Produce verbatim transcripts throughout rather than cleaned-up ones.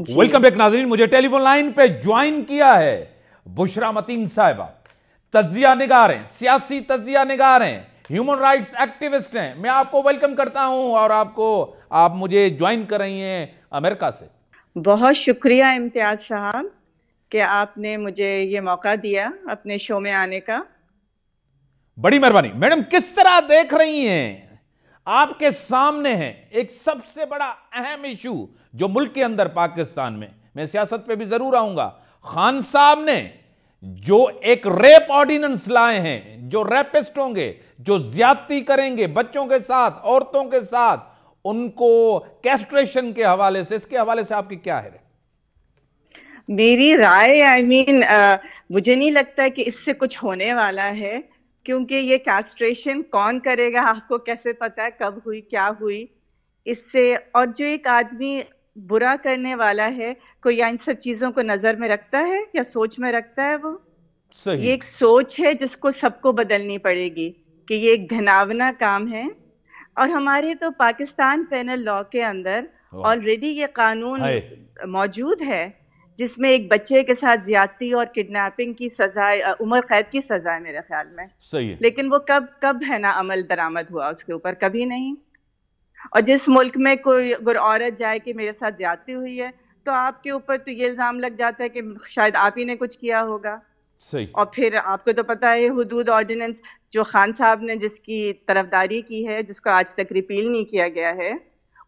Welcome back नाजरीन, मुझे telephone line पे ज्वाइन किया है बुशरा मतीन साहिबा, तज्जिया निगार हैं, सियासी तज्जिया निगार हैं, ह्यूमन राइट्स एक्टिविस्ट हैं। मैं आपको वेलकम करता हूं और आपको आप मुझे ज्वाइन कर रही हैं अमेरिका से। बहुत शुक्रिया इम्तियाज साहब कि आपने मुझे ये मौका दिया अपने शो में आने का। बड़ी मेहरबानी। मैडम, किस तरह देख रही हैं, आपके सामने है एक सबसे बड़ा अहम इशू जो मुल्क के अंदर पाकिस्तान में, मैं सियासत पे भी जरूर आऊंगा, खान साहब ने जो एक रेप ऑर्डिनेंस लाए हैं, जो रेपिस्ट होंगे, जो ज्यादती करेंगे बच्चों के साथ, औरतों के साथ, उनको कैस्ट्रेशन के हवाले से, इसके हवाले से आपकी क्या है? मेरी राय आई मीन मुझे नहीं लगता कि इससे कुछ होने वाला है, क्योंकि ये कैस्ट्रेशन कौन करेगा आपको कैसे पता है कब हुई क्या हुई इससे। और जो एक आदमी बुरा करने वाला है कोई या इन सब चीजों को नजर में रखता है या सोच में रखता है? वो सही। ये एक सोच है जिसको सबको बदलनी पड़ेगी कि ये एक घिनावना काम है। और हमारे तो पाकिस्तान पेनल लॉ के अंदर ऑलरेडी ये कानून मौजूद है जिसमें एक बच्चे के साथ ज्यादती और किडनैपिंग की सजा उम्र कैद की सजा है मेरे ख्याल में। सही है। लेकिन वो कब कब है ना अमल दरामद हुआ उसके ऊपर? कभी नहीं। और जिस मुल्क में कोई अगर औरत जाए कि मेरे साथ ज्यादती हुई है तो आपके ऊपर तो ये इल्जाम लग जाता है कि शायद आप ही ने कुछ किया होगा। सही। और फिर आपको तो पता है हुदूद ऑर्डिनेंस जो खान साहब ने जिसकी तरफदारी की है, जिसको आज तक रिपील नहीं किया गया है,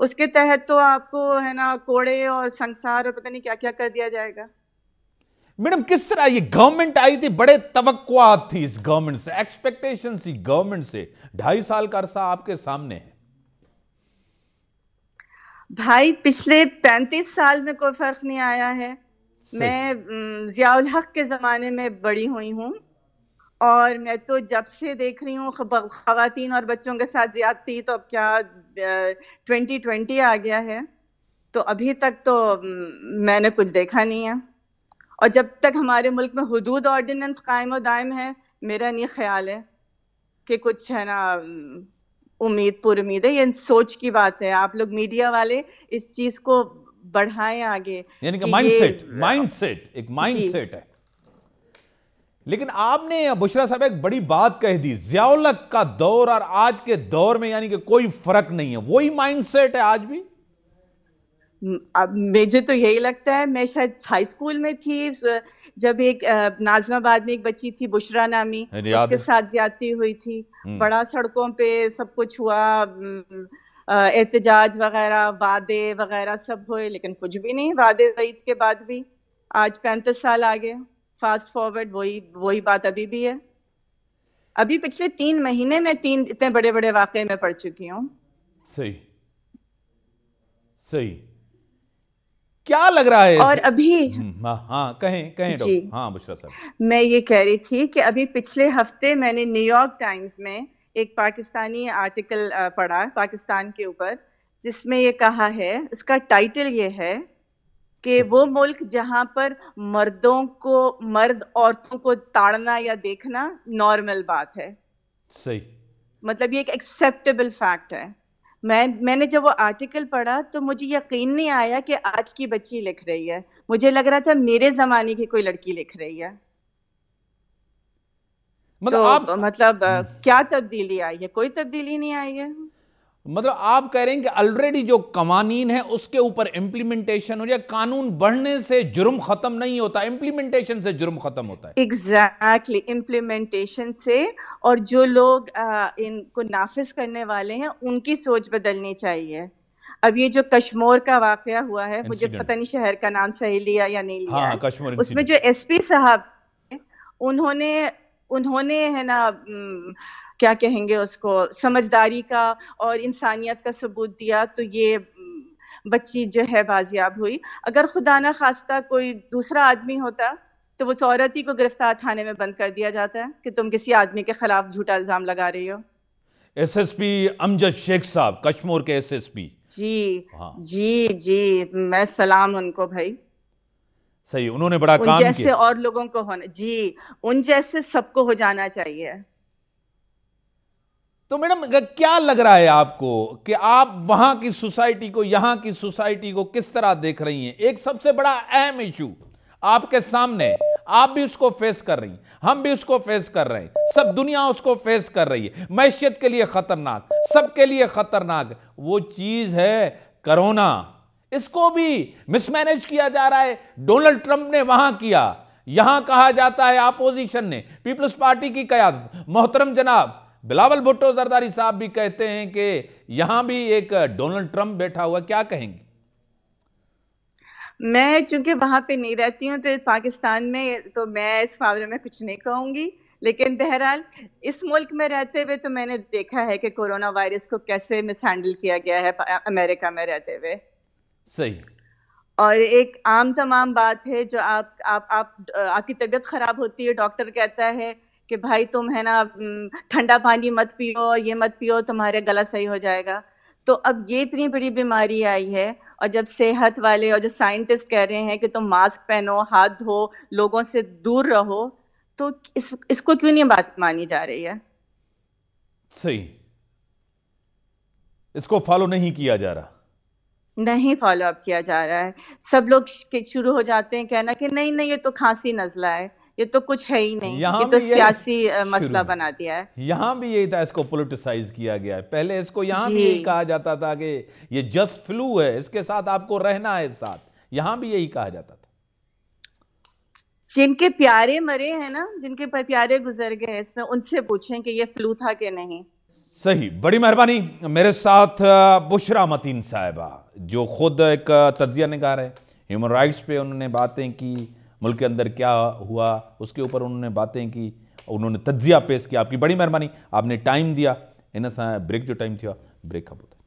उसके तहत तो आपको है ना कोड़े और संसार और पता नहीं क्या क्या कर दिया जाएगा। मैडम, किस तरह ये गवर्नमेंट आई थी, बड़े तवक्कुआत थी इस गवर्नमेंट से, एक्सपेक्टेशन थी गवर्नमेंट से, ढाई साल का अरसा आपके सामने है। भाई पिछले पैंतीस साल में कोई फर्क नहीं आया है। मैं ज़िया-उल हक़ के जमाने में बड़ी हुई हूँ और मैं तो जब से देख रही हूँ खवातीन और बच्चों के साथ ज्यादती, तो अब क्या ट्वेंटी ट्वेंटी आ गया है तो अभी तक तो मैंने कुछ देखा नहीं है। और जब तक हमारे मुल्क में हुदूद ऑर्डिनेंस कायम और दायम है, मेरा नहीं ख्याल है कि कुछ है ना उम्मीद पुरुमीद है। ये सोच की बात है। आप लोग मीडिया वाले इस चीज को बढ़ाएं आगे, यानी कि माइंडसेट, माइंडसेट एक माइंडसेट है। लेकिन आपने बुशरा साहब एक बड़ी बात कह दी, ज़िया-उल हक़ का दौर और आज के दौर में यानी कि कोई फर्क नहीं है, वही माइंडसेट है आज भी? अब मुझे तो यही लगता है। मैं शायद हाई स्कूल में थी जब एक नाजमाबाद में एक बच्ची थी बुशरा नामी, उसके साथ ज्यादती हुई थी, बड़ा सड़कों पे सब कुछ हुआ, एहतजाज वगैरह, वादे वगैरह सब हुए, लेकिन कुछ भी नहीं। वादे वईद के बाद भी आज पैंतीस साल आगे फास्ट फॉरवर्ड वही वही बात अभी भी है। अभी पिछले तीन महीने में तीन इतने बड़े बड़े वाकये में पड़ चुकी हूं। सही सही। क्या लग रहा है? और अभी हाँ कहें कहें डॉक्टर। हाँ बुशरा साहब, मैं ये कह रही थी कि अभी पिछले हफ्ते मैंने न्यूयॉर्क टाइम्स में एक पाकिस्तानी आर्टिकल पढ़ा पाकिस्तान के ऊपर, जिसमें ये कहा है, इसका टाइटल ये है कि वो मुल्क जहां पर मर्दों को मर्द औरतों को ताड़ना या देखना नॉर्मल बात है। सही। मतलब ये एक एक्सेप्टेबल फैक्ट है। मैं मैंने जब वो आर्टिकल पढ़ा तो मुझे यकीन नहीं आया कि आज की बच्ची लिख रही है, मुझे लग रहा था मेरे जमाने की कोई लड़की लिख रही है। मतलब तो, आप मतलब क्या तब्दीली आई है? कोई तब्दीली नहीं आई है। मतलब आप कह रहे हैं कि ऑलरेडी जो कवानीन है उसके ऊपर इम्प्लीमेंटेशन हो जाए। कानून बढ़ने से जुर्म खत्म नहीं होता, इम्प्लीमेंटेशन से जुर्म खत्म होता है। एग्जैक्टली, इम्प्लीमेंटेशन से। और जो लोग आ, इनको नाफिज करने वाले हैं उनकी सोच बदलनी चाहिए। अब ये जो कश्मीर का वाकया हुआ है, Incident. मुझे पता नहीं शहर का नाम सही लिया या नहीं लिया। हाँ, कश्मीर। उसमें जो एस पी साहब उन्होंने उन्होंने है ना क्या कहेंगे उसको, समझदारी का और इंसानियत का सबूत दिया तो ये बच्ची जो है बाजियाब हुई। अगर खुदा ना खास्ता कोई दूसरा आदमी होता तो उस औरत ही को गिरफ्तार थाने में बंद कर दिया जाता है कि तुम किसी आदमी के खिलाफ झूठा इल्जाम लगा रही हो। S S P Amjad Sheikh साहब, कश्मीर के एस एस पी। जी हाँ। जी जी, मैं सलाम उनको भाई। सही, उन्होंने बड़ा काम किया। उन जैसे और लोगों को होना, जी उन जैसे सबको हो जाना चाहिए। तो मैडम क्या लग रहा है आपको कि आप वहां की सोसाइटी को, यहां की सोसाइटी को किस तरह देख रही हैं? एक सबसे बड़ा अहम इशू आपके सामने, आप भी उसको फेस कर रही हैं, हम भी उसको फेस कर रहे हैं, सब दुनिया उसको फेस कर रही है। मैशियत के लिए खतरनाक, सबके लिए खतरनाक वो चीज है कोरोना। इसको भी मिसमैनेज किया जा रहा है। डोनाल्ड ट्रंप ने वहां किया, यहां कहा जाता है अपोजिशन ने, पीपल्स पार्टी की क़यादत। मोहतरम जनाब बिलावल भुट्टो जरदारी साहब भी कहते हैं कि यहां भी एक डोनाल्ड ट्रंप बैठा हुआ, क्या कहेंगे? मैं चूंकि वहां पे नहीं रहती हूं तो पाकिस्तान में, तो मैं इस मामले में कुछ नहीं कहूंगी, लेकिन बहरहाल इस मुल्क में रहते हुए तो मैंने देखा है कि कोरोना वायरस को कैसे मिसहैंडल किया गया है अमेरिका में रहते हुए। सही। और एक आम तमाम बात है जो आप आप आप आपकी तबीयत खराब होती है, डॉक्टर कहता है कि भाई तुम है ना ठंडा पानी मत पियो, ये मत पियो, तुम्हारे गला सही हो जाएगा। तो अब ये इतनी बड़ी बीमारी आई है, और जब सेहत वाले और जो साइंटिस्ट कह रहे हैं कि तुम मास्क पहनो, हाथ धो, लोगों से दूर रहो, तो इस, इसको क्यों नहीं बात मानी जा रही है? सही, इसको फॉलो नहीं किया जा रहा, नहीं फॉलो अप किया जा रहा है। सब लोग शुरू हो जाते हैं कहना कि नहीं नहीं ये तो खांसी नजला है, ये तो कुछ है ही नहीं, ये तो सियासी मसला बना दिया है। यहाँ भी यही था, इसको पॉलिटिसाइज किया गया है। पहले इसको यहाँ भी यही कहा जाता था कि ये जस्ट फ्लू है, इसके साथ आपको रहना है साथ, यहाँ भी यही कहा जाता था। जिनके प्यारे मरे हैं ना, जिनके प्यारे गुजर गए, इसमें उनसे पूछें कि ये फ्लू था कि नहीं। सही। बड़ी मेहरबानी, मेरे साथ बुशरा मतीन साहिबा जो खुद एक तज्जिया निगार है, ह्यूमन राइट्स पे उन्होंने बातें की, मुल्क के अंदर क्या हुआ उसके ऊपर उन्होंने बातें की, उन्होंने तज्जिया पेश किया। आपकी बड़ी मेहरबानी, आपने टाइम दिया। इन ब्रेक जो टाइम था, ब्रेक खबर